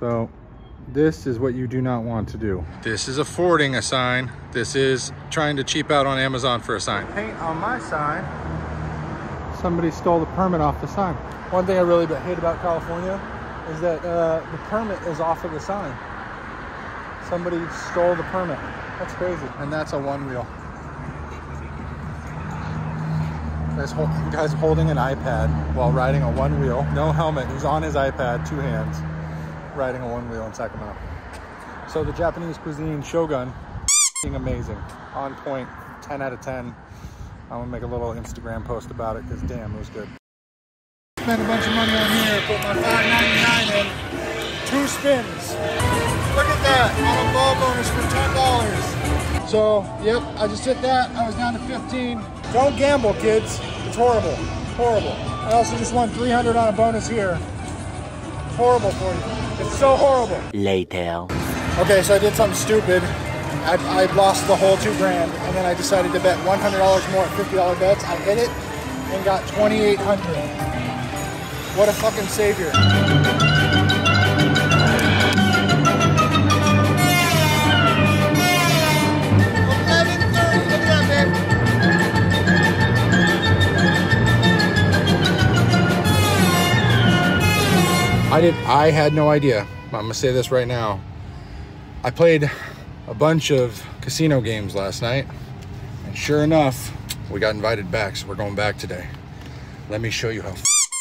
So this is what you do not want to do. This is affording a sign. This is trying to cheap out on Amazon for a sign. Paint on my sign. Somebody stole the permit off the sign. One thing I really hate about California is that the permit is off of the sign. Somebody stole the permit. That's crazy. And that's a one wheel. This guy's holding an iPad while riding a one wheel. No helmet. He's on his iPad, two hands, riding a one wheel in Sacramento. So the Japanese cuisine, Shogun, amazing. On point, 10 out of 10. I'm gonna make a little Instagram post about it because damn, it was good. Spent a bunch of money on here, put my $5.99 in, two spins. Look at that, on a ball bonus for $10. So, yep, I just hit that, I was down to 15. Don't gamble, kids, it's horrible, horrible. I also just won 300 on a bonus here. It's horrible for you, it's so horrible. Later. Okay, so I did something stupid. I lost the whole $2,000 and then I decided to bet $100 more at $50 bets. I hit it and got $2,800. What a fucking savior. I had no idea. I'm gonna say this right now. I played a bunch of casino games last night, and sure enough, we got invited back, so we're going back today. Let me show you how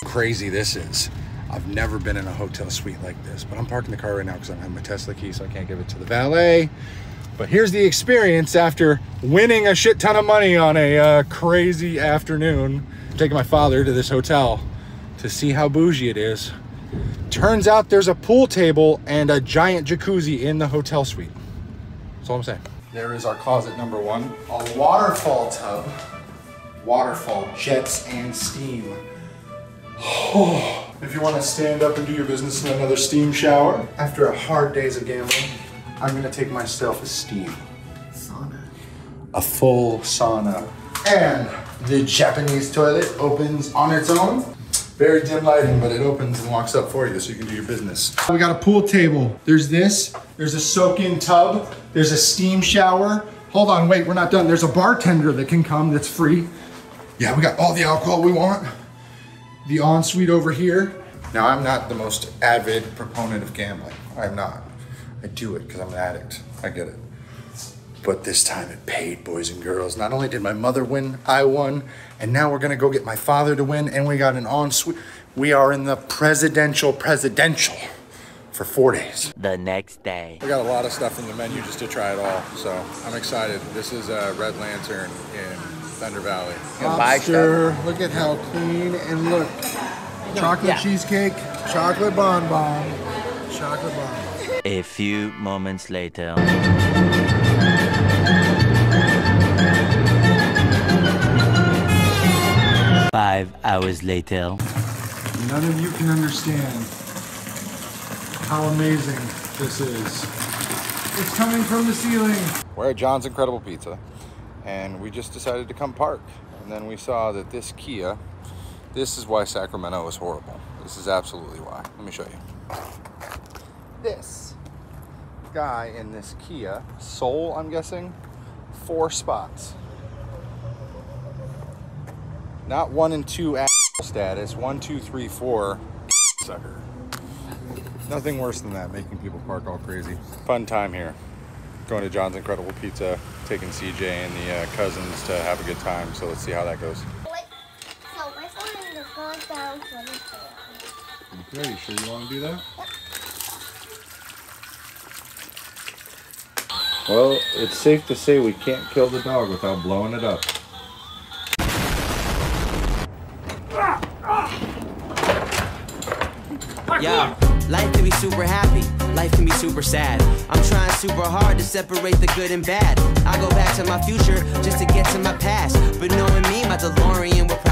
crazy this is. I've never been in a hotel suite like this, but I'm parking the car right now because I don't have my Tesla key, so I can't give it to the valet. But here's the experience after winning a shit ton of money on a crazy afternoon. I'm taking my father to this hotel to see how bougie it is. Turns out there's a pool table and a giant jacuzzi in the hotel suite. That's all I'm saying. There is our closet number one. A waterfall tub. Waterfall, jets and steam. Oh, if you want to stand up and do your business in another steam shower, after a hard day's of gambling, I'm going to take myself a steam sauna. A full sauna. And the Japanese toilet opens on its own. Very dim lighting, but it opens and locks up for you so you can do your business. We got a pool table. There's this, there's a soak-in tub, there's a steam shower. Hold on, wait, we're not done. There's a bartender that can come that's free. Yeah, we got all the alcohol we want. The ensuite over here. Now, I'm not the most avid proponent of gambling. I'm not. I do it because I'm an addict. I get it. But this time it paid, boys and girls. Not only did my mother win, I won, and now we're gonna go get my father to win, and we got an ensuite. We are in the presidential for 4 days. The next day. We got a lot of stuff in the menu just to try it all, so I'm excited. This is Red Lantern in Thunder Valley. Lobster, look at how clean, and look. Chocolate cheesecake, chocolate bonbon, chocolate bonbon. A few moments later. Five hours later. None of you can understand how amazing this is. It's coming from the ceiling. We're at John's Incredible Pizza, and we just decided to come park. And then we saw that this Kia, this is why Sacramento is horrible. This is absolutely why. Let me show you. This guy in this Kia Soul, I'm guessing, 4 spots. Not 1 and 2 asshole status, 1, 2, 3, 4 sucker. Nothing worse than that, making people park all crazy. Fun time here. Going to John's Incredible Pizza, taking CJ and the cousins to have a good time, so let's see how that goes. So we're going to go down for the trail. Okay, you sure you want to do that? Yep. Well, it's safe to say we can't kill the dog without blowing it up. Yeah, life can be super happy, life can be super sad. I'm trying super hard to separate the good and bad. I go back to my future just to get to my past, but knowing me, my DeLorean will